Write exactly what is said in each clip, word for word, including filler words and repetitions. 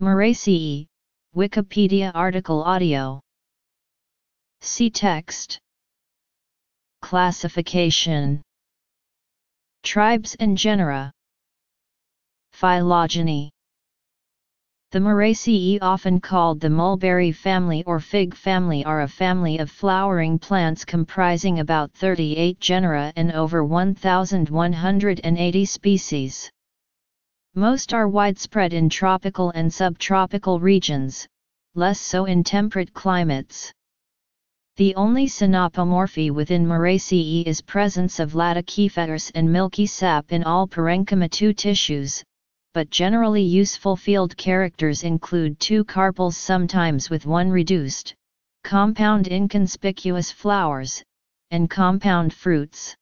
Moraceae, Wikipedia article audio. See text. Classification. Tribes and genera. Phylogeny. The Moraceae, often called the mulberry family or fig family, are a family of flowering plants comprising about thirty-eight genera and over one thousand one hundred eighty species. Most are widespread in tropical and subtropical regions, less so in temperate climates. The only synapomorphy within Moraceae is presence of laticifers and milky sap in all parenchymatous tissues, but generally useful field characters include two carpels, sometimes with one reduced, compound inconspicuous flowers, and compound fruits.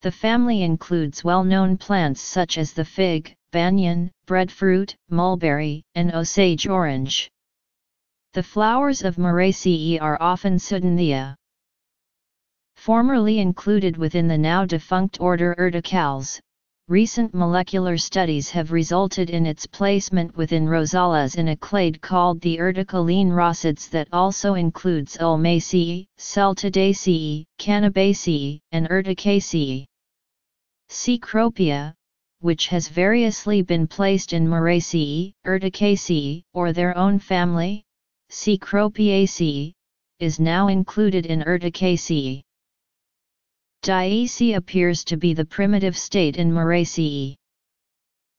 The family includes well-known plants such as the fig, banyan, breadfruit, mulberry, and osage orange. The flowers of Moraceae are often pseudanthia. Formerly included within the now-defunct order Urticales, recent molecular studies have resulted in its placement within Rosales in a clade called the Urticalean Rosids that also includes Ulmaceae, Celtidaceae, Cannabaceae, and Urticaceae. Cecropia, which has variously been placed in Moraceae, Urticaceae, or their own family, Cecropiaceae, is now included in Urticaceae. Diaceae appears to be the primitive state in Moraceae.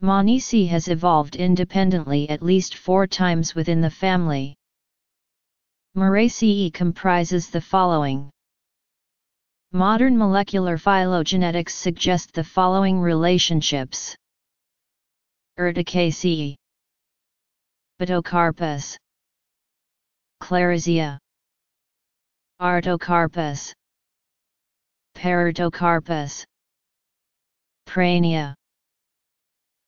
Monaceae has evolved independently at least four times within the family. Moraceae comprises the following. Modern molecular phylogenetics suggest the following relationships. Urticaceae, Botocarpus, Clarisia, Artocarpus, Peritocarpus, Prania,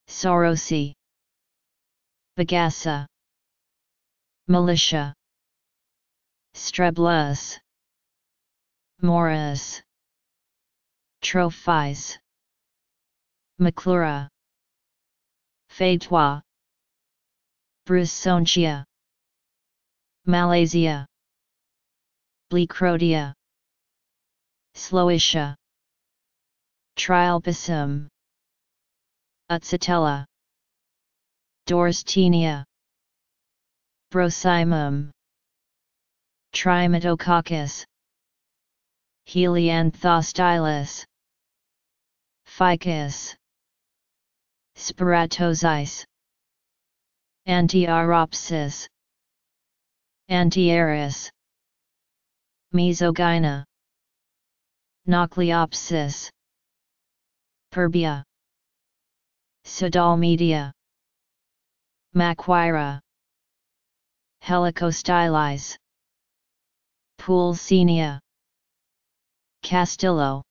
Sorosi, Bagassa, Militia, Streblus, Morus, Trophys, Maclura, Fatoua, Broussonetia, Malaysia, Bleecrodia, Sloetia, Trilpism, Utsitella, Dorstinia, Brosimum, Trimetococcus, Helianthostylus, Ficus, Spiratozice, Antiauropsis, Antiaris, Mesogyna, Nocleopsis, Perbia, Pseudalmedia, Maclura, Helicostylize, Poolsenia, Castillo,